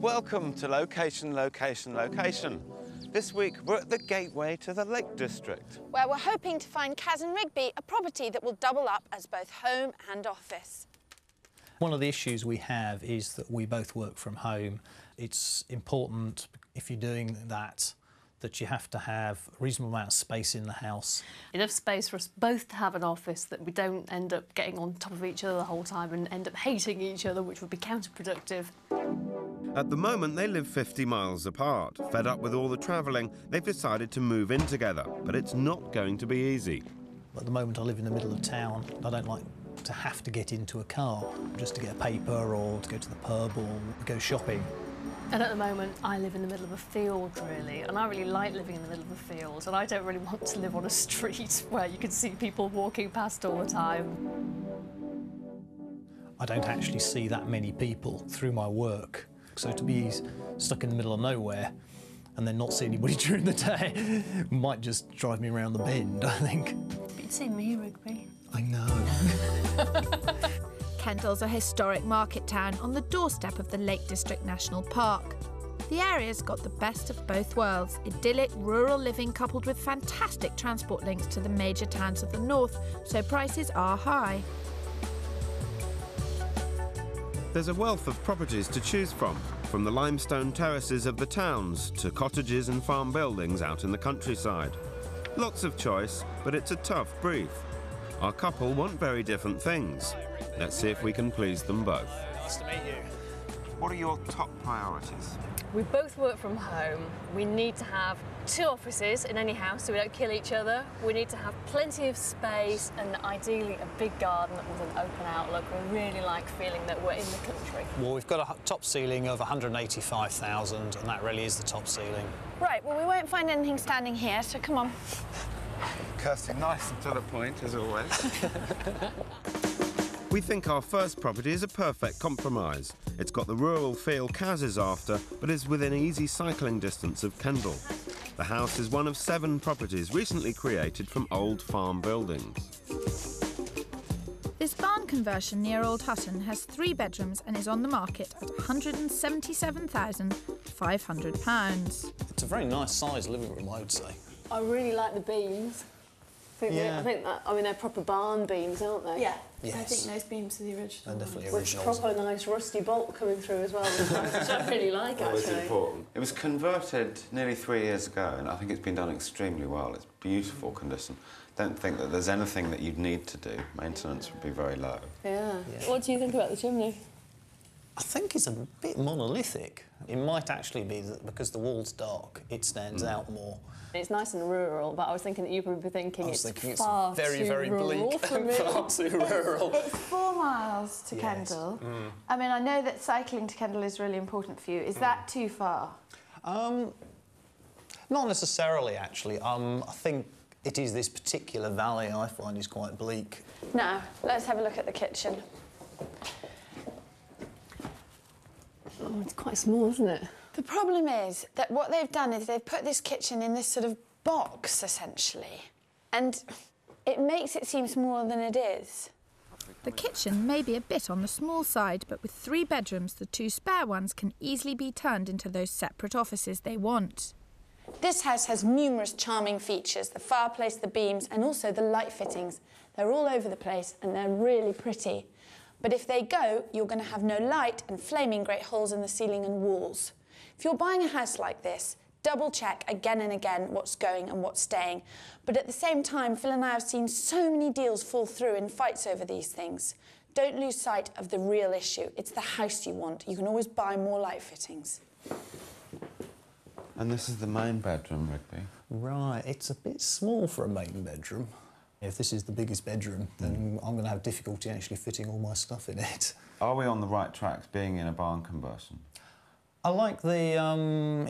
Welcome to Location, Location, Location. This week we're at the gateway to the Lake District, where we're hoping to find Kaz and Rigby a property that will double up as both home and office. One of the issues we have is that we both work from home. It's important, if you're doing that, that you have to have a reasonable amount of space in the house. Enough space for us both to have an office that we don't end up getting on top of each other the whole time and end up hating each other, which would be counterproductive. At the moment, they live 50 miles apart. Fed up with all the travelling, they've decided to move in together, but it's not going to be easy. At the moment, I live in the middle of town. I don't like to have to get into a car just to get a paper or to go to the pub or go shopping. And at the moment, I live in the middle of a field, really, and I really like living in the middle of a field, and I don't really want to live on a street where you can see people walking past all the time. I don't actually see that many people through my work. So to be stuck in the middle of nowhere and then not see anybody during the day might just drive me around the bend, I think. You'd see me, Rigby. I know. Kendal's a historic market town on the doorstep of the Lake District National Park. The area's got the best of both worlds, idyllic rural living coupled with fantastic transport links to the major towns of the north, so prices are high. There's a wealth of properties to choose from the limestone terraces of the towns to cottages and farm buildings out in the countryside. Lots of choice, but it's a tough brief. Our couple want very different things. Let's see if we can please them both. Nice to meet you. What are your top priorities? We both work from home. We need to have two offices in any house so we don't kill each other. We need to have plenty of space and ideally a big garden with an open outlook. We really like feeling that we're in the country. Well, we've got a top ceiling of 185,000 and that really is the top ceiling. Right, well, we won't find anything standing here, so come on. Kirstie, nice and to the point, as always. We think our first property is a perfect compromise. It's got the rural feel Kaz is after, but is within easy cycling distance of Kendal. The house is one of 7 properties recently created from old farm buildings. This barn conversion near Old Hutton has 3 bedrooms and is on the market at £177,500. It's a very nice size living room, I would say. I really like the beams. I mean, they're proper barn beams, aren't they? Yeah. Yes. I think those beams are the original. They're definitely original. With proper nice rusty bolt coming through as well, which I really like, actually. That was important. It was converted nearly 3 years ago, and I think it's been done extremely well. It's beautiful condition. Don't think that there's anything that you'd need to do. Maintenance would be very low. Yeah. What do you think about the chimney? I think it's a bit monolithic. It might actually be that because the wall's dark, it stands out more. It's nice and rural, but I was thinking that you would be thinking it's far very, very bleak and far too rural. It's 4 miles to Kendal. I mean, I know that cycling to Kendal is really important for you. Is that too far? Not necessarily, actually. I think it is this particular valley I find is quite bleak. Now, let's have a look at the kitchen. Oh, it's quite small, isn't it? The problem is that what they've done is they've put this kitchen in this sort of box, essentially, and it makes it seem smaller than it is. The kitchen may be a bit on the small side, but with 3 bedrooms, the 2 spare ones can easily be turned into those separate offices they want. This house has numerous charming features, the fireplace, the beams, and also the light fittings. They're all over the place, and they're really pretty. But if they go, you're going to have no light and flaming great holes in the ceiling and walls. If you're buying a house like this, double-check again and again what's going and what's staying. But at the same time, Phil and I have seen so many deals fall through in fights over these things. Don't lose sight of the real issue. It's the house you want. You can always buy more light fittings. And this is the main bedroom, Rigby. Right. It's a bit small for a main bedroom. If this is the biggest bedroom, then I'm going to have difficulty actually fitting all my stuff in it. Are we on the right tracks, being in a barn conversion? I like the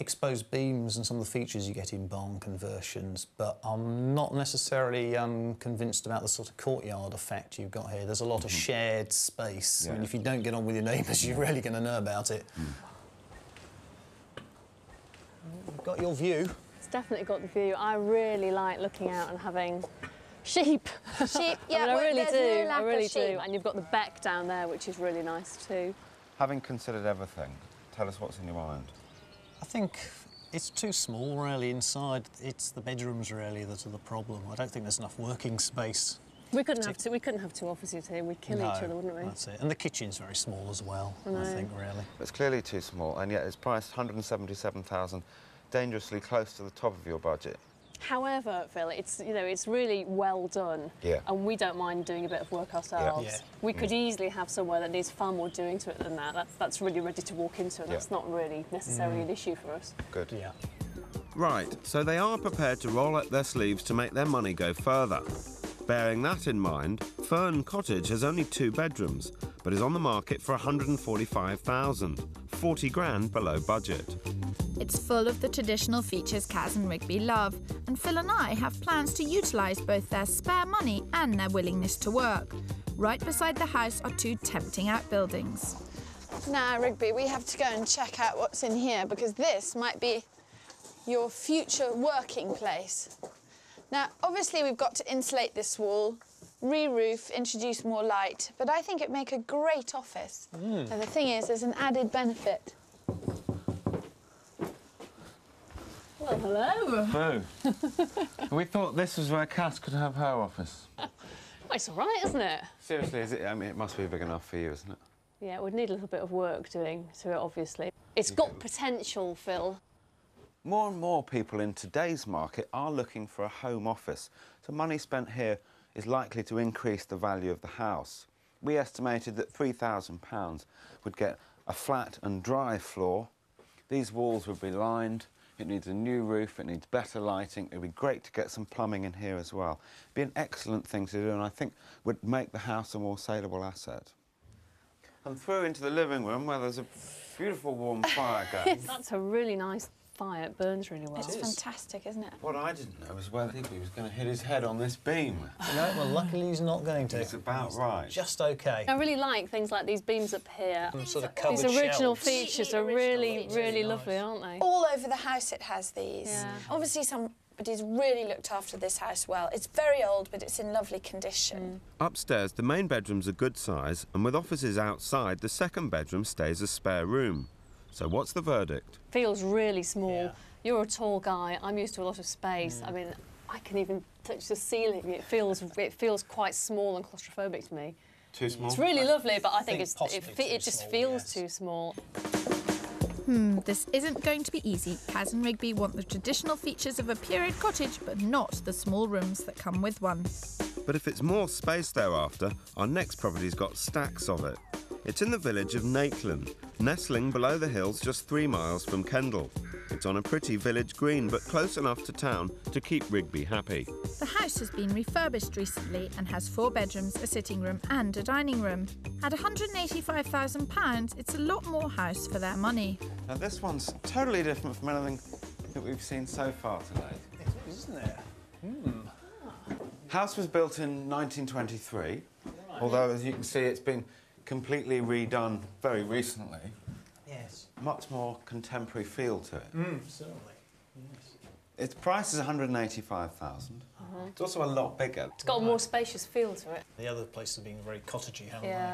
exposed beams and some of the features you get in barn conversions, but I'm not necessarily convinced about the sort of courtyard effect you've got here. There's a lot of shared space. Yeah. I mean, if you don't get on with your neighbours, you're really going to know about it. We've got your view. It's definitely got the view. I really like looking out and having Sheep. Sheep, yeah, I mean, I really do. And you've got the beck down there, which is really nice too. Having considered everything, tell us what's in your mind. I think it's too small, really, inside. It's the bedrooms, really, that are the problem. I don't think there's enough working space. We couldn't have two offices here. We'd kill each other, wouldn't we? That's it. And the kitchen's very small as well, I think, really. It's clearly too small, and yet it's priced $177,000, dangerously close to the top of your budget. However, Phil, it's, you know, it's really well done. Yeah. And we don't mind doing a bit of work ourselves. Yeah. Yeah. We could easily have somewhere that needs far more doing to it than that. That's really ready to walk into, and that's not really necessarily an issue for us. Good. Yeah. Right, so they are prepared to roll up their sleeves to make their money go further. Bearing that in mind, Fern Cottage has only 2 bedrooms, but is on the market for $145,000, 40 grand below budget. It's full of the traditional features Kaz and Rigby love, and Phil and I have plans to utilise both their spare money and their willingness to work. Right beside the house are 2 tempting outbuildings. Now, Rigby, we have to go and check out what's in here, because this might be your future working place. Now, obviously, we've got to insulate this wall, re-roof, introduce more light, but I think it'd make a great office. Mm. And the thing is, there's an added benefit. Well, hello. Hello. We thought this was where Cass could have her office. Well, it's all right, isn't it? Seriously, is it? I mean, it must be big enough for you, isn't it? Yeah, it would need a little bit of work doing to it, obviously. It's got potential, Phil. More and more people in today's market are looking for a home office, so money spent here is likely to increase the value of the house. We estimated that £3,000 would get a flat and dry floor. These walls would be lined, it needs a new roof, it needs better lighting, it would be great to get some plumbing in here as well. It'd be an excellent thing to do, and I think would make the house a more saleable asset. And through into the living room where there's a beautiful warm fire going. That's a really nice fire, it burns really well. It's fantastic, isn't it? What I didn't know was whether he was going to hit his head on this beam. No, well, luckily he's not going to. It's about right. Just OK. I really like things like these beams up here. Sort of covered shelves. These original features are really, really lovely, aren't they? All over the house it has these. Yeah. Obviously somebody's really looked after this house well. It's very old, but it's in lovely condition. Mm. Upstairs, the main bedroom's a good size, and with offices outside, the second bedroom stays a spare room. So what's the verdict? Feels really small. Yeah. You're a tall guy. I'm used to a lot of space. I mean, I can even touch the ceiling. It feels quite small and claustrophobic to me. Too small? It's really lovely, but I think it just feels too small. This isn't going to be easy. Kaz and Rigby want the traditional features of a period cottage, but not the small rooms that come with one. But if it's more space thereafter, our next property's got stacks of it. It's in the village of Naitland, nestling below the hills just 3 miles from Kendal. It's on a pretty village green, but close enough to town to keep Rigby happy. The house has been refurbished recently and has 4 bedrooms, a sitting room and a dining room. At £185,000, it's a lot more house for their money. Now, this one's totally different from anything that we've seen so far today. It is, isn't it? Mm. House was built in 1923, although, as you can see, it's been completely redone very recently. Yes. Much more contemporary feel to it. Certainly. Yes. Its price is $185,000. It's also a lot bigger. It's got a more spacious feel to it. The other places have been very cottagey, haven't they?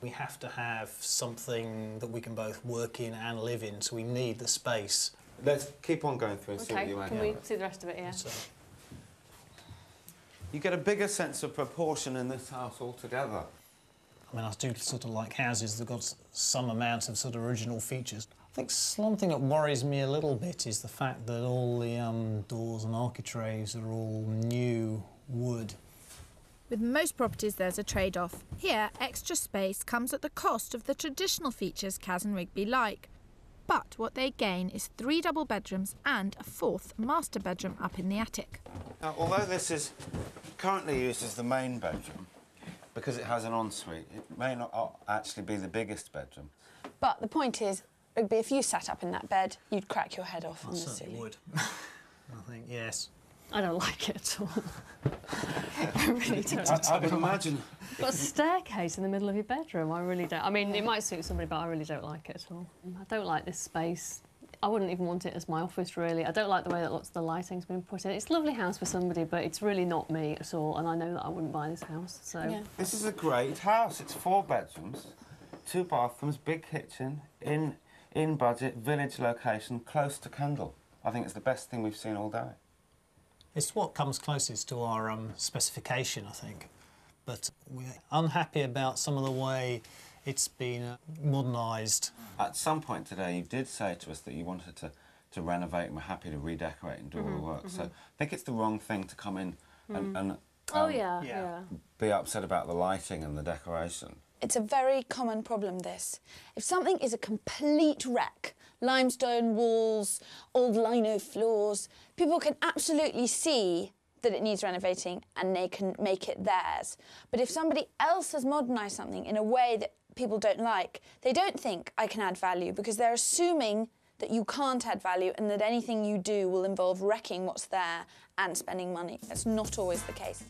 We have to have something that we can both work in and live in, so we need the space. Let's keep on going through and see what you want. Can we see the rest of it, yeah? So. You get a bigger sense of proportion in this house altogether. I mean, I do sort of like houses that got some amount of sort of original features. I think something that worries me a little bit is the fact that all the doors and architraves are all new wood. With most properties, there's a trade-off. Here, extra space comes at the cost of the traditional features Kaz and Rigby like. But what they gain is 3 double bedrooms and a 4th master bedroom up in the attic. Now, although this is currently used as the main bedroom, because it has an ensuite, it may not actually be the biggest bedroom. But the point is, Rigby, if you sat up in that bed, you'd crack your head off on the ceiling. I would. I think, yes. I don't like it at all. I really don't. I would imagine. You've got a staircase in the middle of your bedroom. I really don't. I mean, it might suit somebody, but I really don't like it at all. I don't like this space. I wouldn't even want it as my office, really. I don't like the way that lots of the lighting's been put in. It's a lovely house for somebody, but it's really not me at all, and I know that I wouldn't buy this house, so... Yeah. This is a great house. It's 4 bedrooms, 2 bathrooms, big kitchen, in budget, village location, close to Kendal. I think it's the best thing we've seen all day. It's what comes closest to our specification, I think. But we're unhappy about some of the way it's been modernised. At some point today, you did say to us that you wanted to renovate and we're happy to redecorate and do all the work. So I think it's the wrong thing to come in and be upset about the lighting and the decoration. It's a very common problem, this. If something is a complete wreck, limestone walls, old lino floors, people can absolutely see that it needs renovating and they can make it theirs. But if somebody else has modernised something in a way that people don't like, they don't think I can add value because they're assuming that you can't add value and that anything you do will involve wrecking what's there and spending money. That's not always the case.